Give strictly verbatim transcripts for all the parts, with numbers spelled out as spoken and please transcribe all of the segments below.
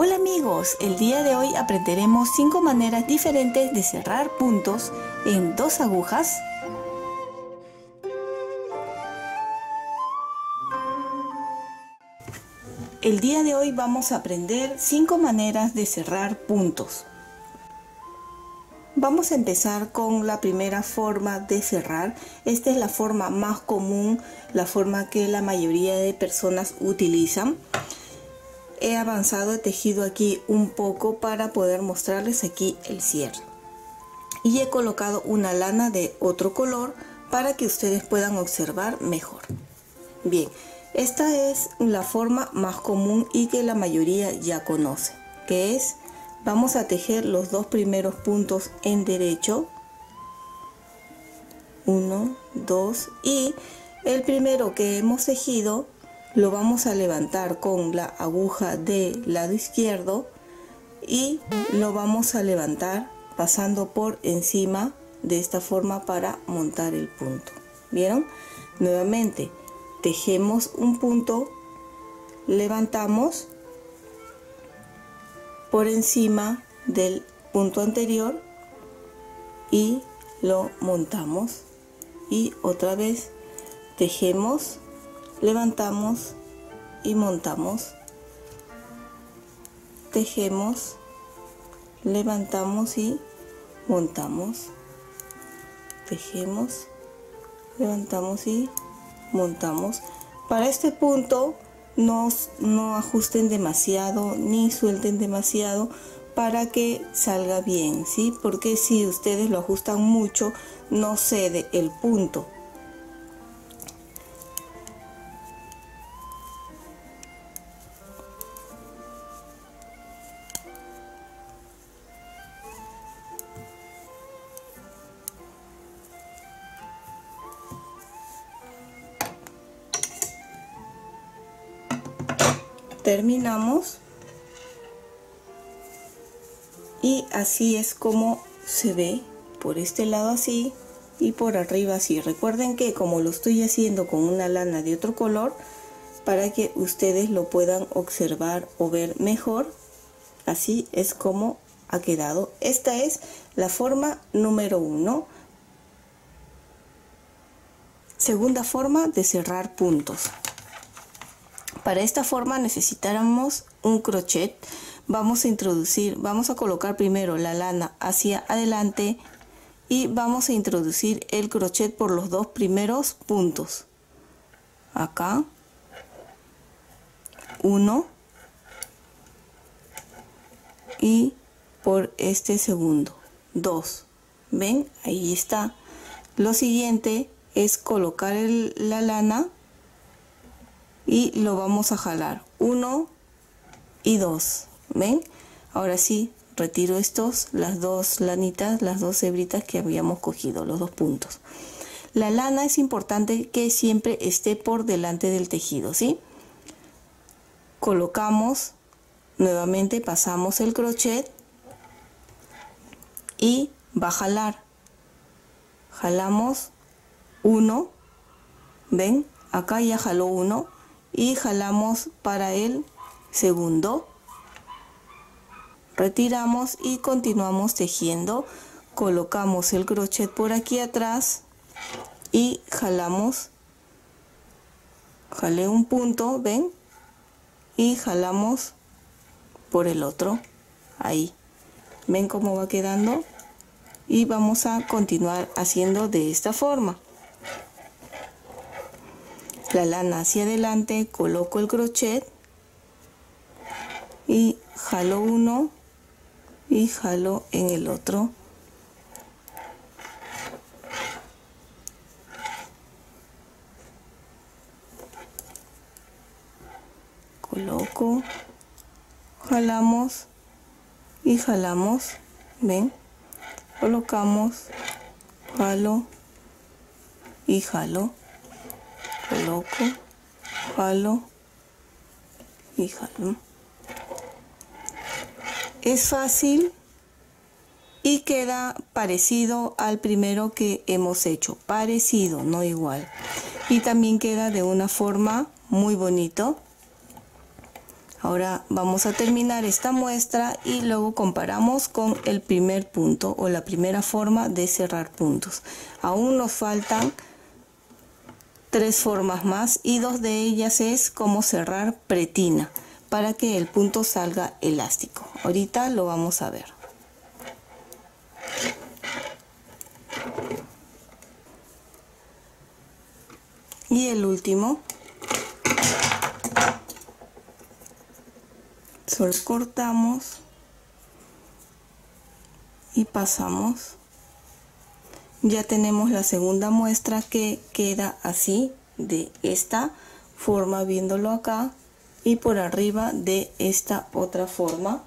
Hola amigos, el día de hoy aprenderemos cinco maneras diferentes de cerrar puntos en dos agujas. El día de hoy vamos a aprender cinco maneras de cerrar puntos. Vamos a empezar con la primera forma de cerrar. Esta es la forma más común, la forma que la mayoría de personas utilizan. He avanzado, he tejido aquí un poco para poder mostrarles aquí el cierre. Y he colocado una lana de otro color para que ustedes puedan observar mejor. Bien, esta es la forma más común y que la mayoría ya conoce, que es, vamos a tejer los dos primeros puntos en derecho. Uno, dos, y el primero que hemos tejido lo vamos a levantar con la aguja del lado izquierdo y lo vamos a levantar pasando por encima de esta forma para montar el punto. ¿Vieron? Nuevamente tejemos un punto, levantamos por encima del punto anterior y lo montamos, y otra vez tejemos, levantamos y montamos, tejemos, levantamos y montamos, tejemos, levantamos y montamos. Para este punto no, no ajusten demasiado ni suelten demasiado para que salga bien, ¿sí? Porque si ustedes lo ajustan mucho no cede el punto. Terminamos, y así es como se ve por este lado, así, y por arriba así. Recuerden que como lo estoy haciendo con una lana de otro color para que ustedes lo puedan observar o ver mejor, así es como ha quedado. Esta es la forma número uno, segunda forma de cerrar puntos. Para esta forma necesitaremos un crochet. Vamos a introducir, vamos a colocar primero la lana hacia adelante y vamos a introducir el crochet por los dos primeros puntos. Acá, uno, y por este segundo, dos. ¿Ven? Ahí está. Lo siguiente es colocar el, la lana y lo vamos a jalar uno y dos. ¿Ven? Ahora sí, retiro estos, las dos lanitas, las dos hebritas que habíamos cogido, los dos puntos. La lana es importante que siempre esté por delante del tejido, ¿sí? Colocamos, nuevamente pasamos el crochet y va a jalar. Jalamos uno, ¿ven? Acá ya jaló uno. Y jalamos para el segundo, retiramos y continuamos tejiendo. Colocamos el crochet por aquí atrás y jalamos, jalé un punto, ven, y jalamos por el otro, ahí, ven cómo va quedando, y vamos a continuar haciendo de esta forma. La lana hacia adelante, coloco el crochet y jalo uno y jalo en el otro. Coloco, jalamos y jalamos, ven, colocamos, jalo y jalo. Coloco, jalo y jalo. Es fácil y queda parecido al primero que hemos hecho. Parecido, no igual. Y también queda de una forma muy bonito. Ahora vamos a terminar esta muestra y luego comparamos con el primer punto o la primera forma de cerrar puntos. Aún nos faltan tres formas más y dos de ellas es cómo cerrar pretina para que el punto salga elástico. Ahorita lo vamos a ver. Y el último, solo cortamos y pasamos. Ya tenemos la segunda muestra que queda así, de esta forma viéndolo acá, y por arriba de esta otra forma.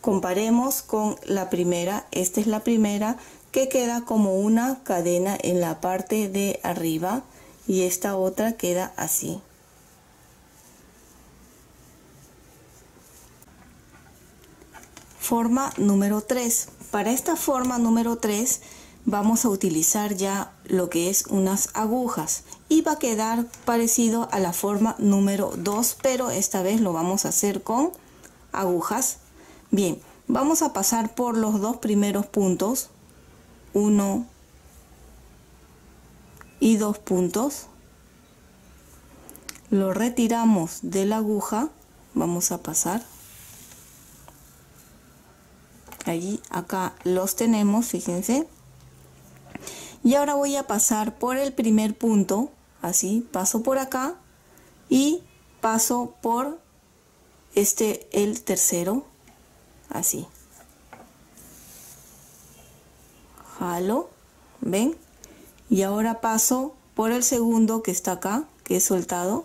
Comparemos con la primera. Esta es la primera que queda como una cadena en la parte de arriba y esta otra queda así. Forma número tres. Para esta forma número tres vamos a utilizar ya lo que es unas agujas y va a quedar parecido a la forma número dos, pero esta vez lo vamos a hacer con agujas. Bien, vamos a pasar por los dos primeros puntos, uno y dos puntos. Lo retiramos de la aguja, vamos a pasar. Allí, acá los tenemos, fíjense. Y ahora voy a pasar por el primer punto, así, paso por acá y paso por este, el tercero, así. Jalo, ¿ven? Y ahora paso por el segundo que está acá, que es soltado.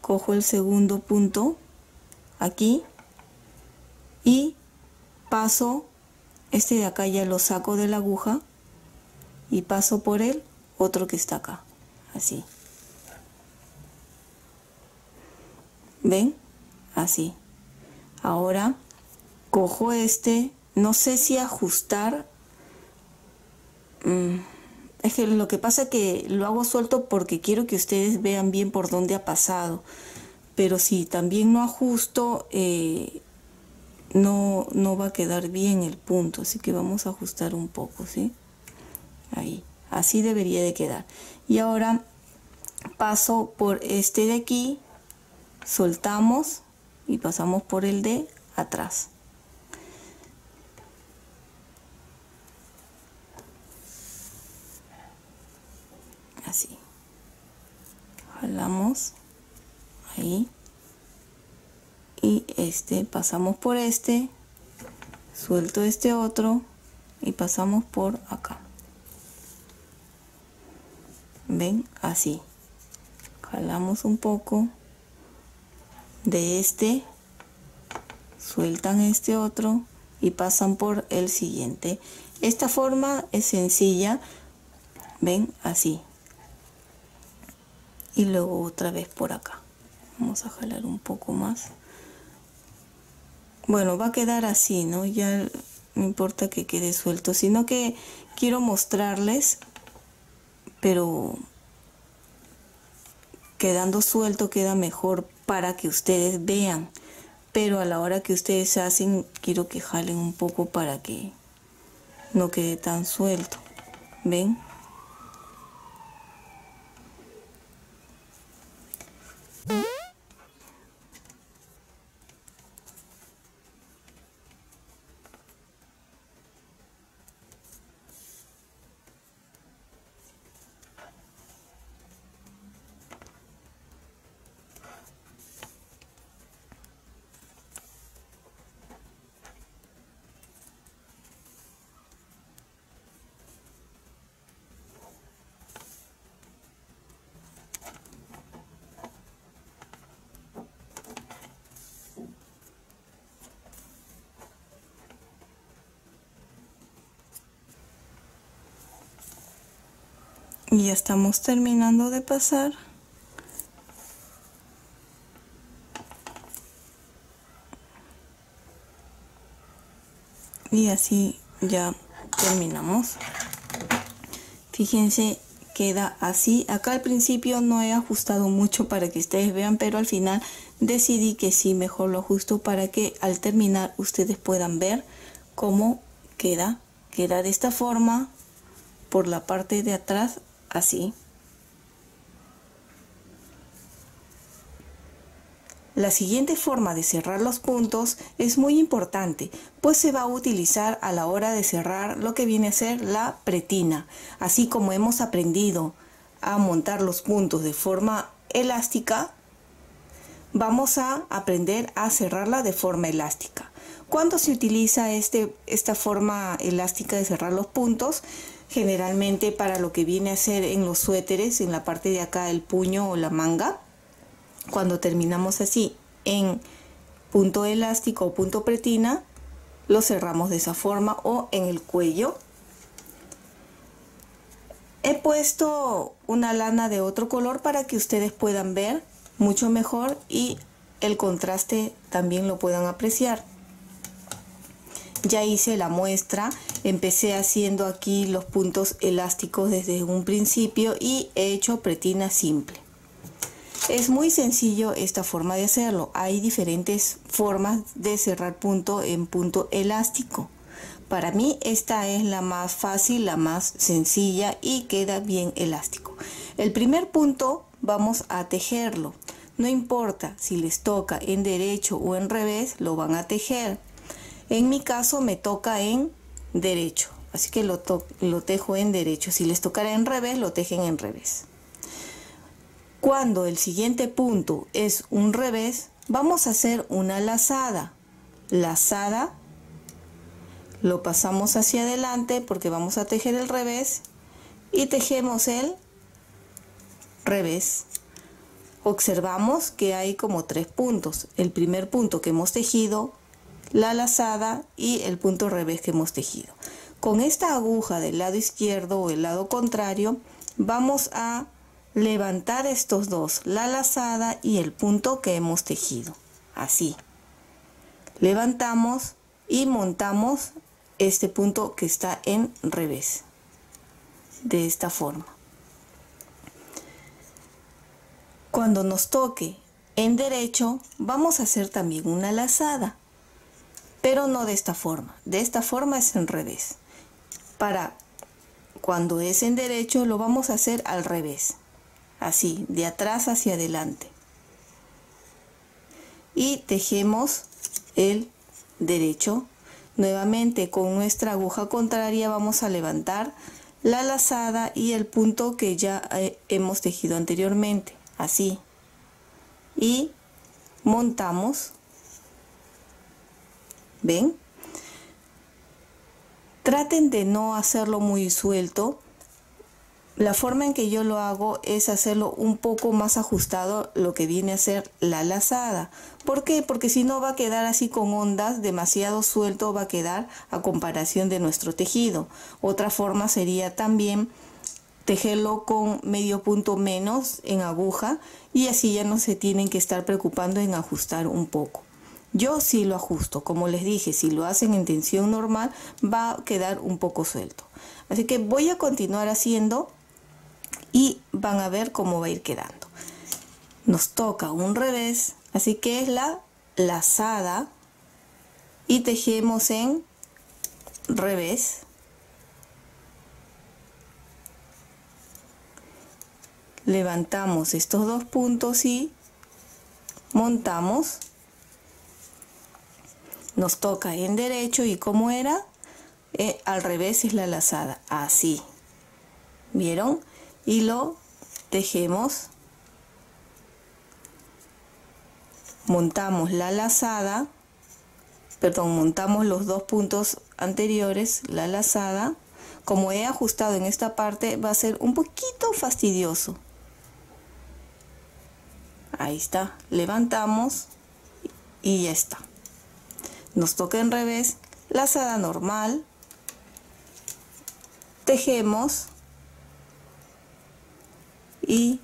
Cojo el segundo punto, aquí, y paso, este de acá ya lo saco de la aguja y paso por el otro que está acá, así. ¿Ven? Así. Ahora cojo este, no sé si ajustar, mm, es que lo que pasa es que lo hago suelto porque quiero que ustedes vean bien por dónde ha pasado, pero si también no ajusto, eh, No, no va a quedar bien el punto, así que vamos a ajustar un poco, ¿sí? Ahí, así debería de quedar. Y ahora paso por este de aquí, soltamos y pasamos por el de atrás. Así. Jalamos, ahí. Y este, pasamos por este, suelto este otro y pasamos por acá. ¿Ven? Así. Jalamos un poco de este, sueltan este otro y pasan por el siguiente. Esta forma es sencilla. ¿Ven? Así. Y luego otra vez por acá. Vamos a jalar un poco más. Bueno, va a quedar así, ¿no? Ya no importa que quede suelto, sino que quiero mostrarles, pero quedando suelto queda mejor para que ustedes vean. Pero a la hora que ustedes hacen, quiero que jalen un poco para que no quede tan suelto. ¿Ven? Y ya estamos terminando de pasar. Y así ya terminamos. Fíjense, queda así. Acá al principio no he ajustado mucho para que ustedes vean, pero al final decidí que sí, mejor lo ajusto para que al terminar ustedes puedan ver cómo queda. Queda de esta forma, por la parte de atrás, así. La siguiente forma de cerrar los puntos es muy importante, pues se va a utilizar a la hora de cerrar lo que viene a ser la pretina. Así como hemos aprendido a montar los puntos de forma elástica, vamos a aprender a cerrarla de forma elástica. ¿Cuándo se utiliza este, esta forma elástica de cerrar los puntos? Generalmente para lo que viene a ser en los suéteres, en la parte de acá del puño o la manga. Cuando terminamos así en punto elástico o punto pretina, lo cerramos de esa forma, o en el cuello. He puesto una lana de otro color para que ustedes puedan ver mucho mejor y el contraste también lo puedan apreciar. Ya hice la muestra, empecé haciendo aquí los puntos elásticos desde un principio y he hecho pretina simple. Es muy sencillo esta forma de hacerlo. Hay diferentes formas de cerrar punto en punto elástico. Para mí esta es la más fácil, la más sencilla y queda bien elástico. El primer punto vamos a tejerlo. No importa si les toca en derecho o en revés, lo van a tejer. En mi caso me toca en derecho, así que lo, lo tejo en derecho. Si les tocara en revés, lo tejen en revés. Cuando el siguiente punto es un revés, vamos a hacer una lazada. Lazada, lo pasamos hacia adelante porque vamos a tejer el revés y tejemos el revés. Observamos que hay como tres puntos. El primer punto que hemos tejido, la lazada y el punto revés que hemos tejido. Con esta aguja del lado izquierdo o el lado contrario, vamos a levantar estos dos, la lazada y el punto que hemos tejido. Así levantamos y montamos este punto que está en revés, de esta forma. Cuando nos toque en derecho, vamos a hacer también una lazada, pero no de esta forma. De esta forma es en revés. Para cuando es en derecho, lo vamos a hacer al revés. Así, de atrás hacia adelante. Y tejemos el derecho. Nuevamente con nuestra aguja contraria vamos a levantar la lazada y el punto que ya hemos tejido anteriormente. Así. Y montamos. ¿Ven? Traten de no hacerlo muy suelto. La forma en que yo lo hago es hacerlo un poco más ajustado, lo que viene a ser la lazada. ¿Por qué? Porque si no va a quedar así con ondas, demasiado suelto va a quedar a comparación de nuestro tejido. Otra forma sería también tejerlo con medio punto menos en aguja y así ya no se tienen que estar preocupando en ajustar un poco. Yo sí lo ajusto, como les dije, si lo hacen en tensión normal va a quedar un poco suelto. Así que voy a continuar haciendo y van a ver cómo va a ir quedando. Nos toca un revés, así que es la lazada y tejemos en revés. Levantamos estos dos puntos y montamos. Nos toca en derecho y como era, eh, al revés es la lazada, así. ¿Vieron? Y lo tejemos, montamos la lazada, perdón, montamos los dos puntos anteriores, la lazada. Como he ajustado en esta parte, va a ser un poquito fastidioso. Ahí está, levantamos y ya está. Nos toca en revés, lazada normal, tejemos y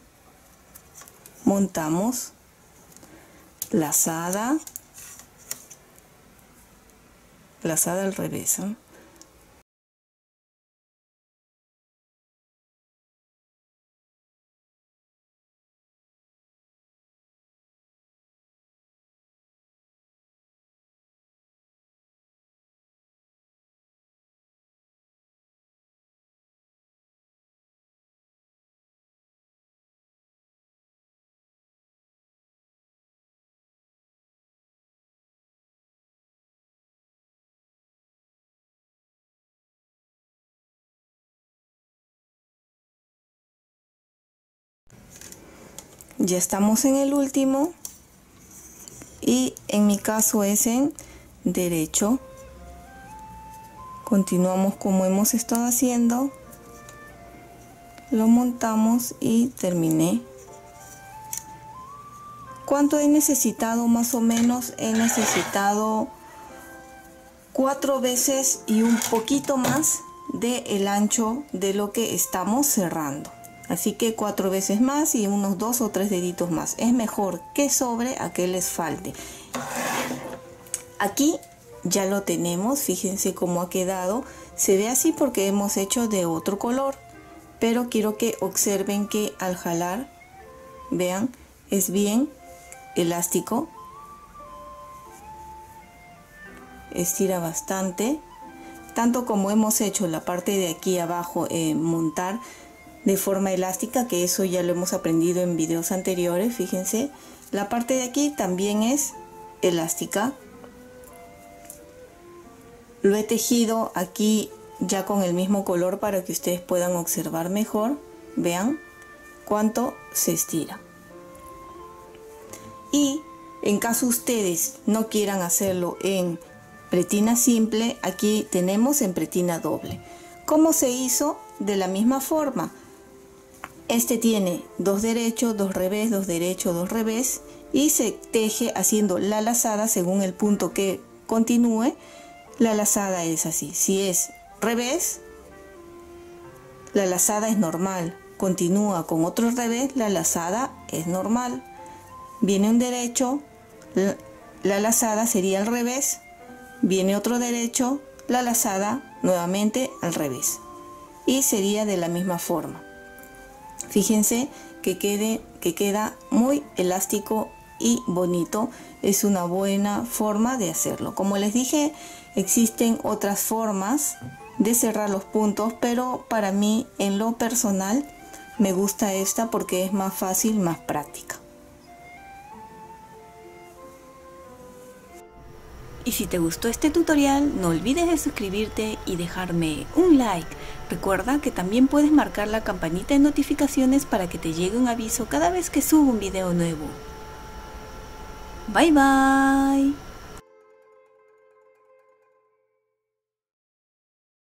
montamos, lazada, lazada al revés, ¿eh? Ya estamos en el último y en mi caso es en derecho. Continuamos como hemos estado haciendo, lo montamos y terminé. ¿Cuánto he necesitado más o menos? He necesitado cuatro veces y un poquito más del ancho de lo que estamos cerrando. Así que cuatro veces más y unos dos o tres deditos más. Es mejor que sobre a que les falte. Aquí ya lo tenemos. Fíjense cómo ha quedado. Se ve así porque hemos hecho de otro color. Pero quiero que observen que al jalar, vean, es bien elástico. Estira bastante. Tanto como hemos hecho la parte de aquí abajo, eh, montar de forma elástica, que eso ya lo hemos aprendido en videos anteriores, fíjense. La parte de aquí también es elástica. Lo he tejido aquí ya con el mismo color para que ustedes puedan observar mejor. Vean cuánto se estira. Y en caso ustedes no quieran hacerlo en pretina simple, aquí tenemos en pretina doble. ¿Cómo se hizo? De la misma forma. Este tiene dos derechos, dos revés, dos derechos, dos revés y se teje haciendo la lazada según el punto que continúe. La lazada es así. Si es revés, la lazada es normal. Continúa con otro revés, la lazada es normal. Viene un derecho, la, la lazada sería al revés. Viene otro derecho, la lazada nuevamente al revés. Y sería de la misma forma. Fíjense que, quede, que queda muy elástico y bonito. Es una buena forma de hacerlo. Como les dije, existen otras formas de cerrar los puntos, pero para mí, en lo personal, me gusta esta porque es más fácil, más práctica. Y si te gustó este tutorial, no olvides de suscribirte y dejarme un like. Recuerda que también puedes marcar la campanita de notificaciones para que te llegue un aviso cada vez que subo un video nuevo. Bye bye.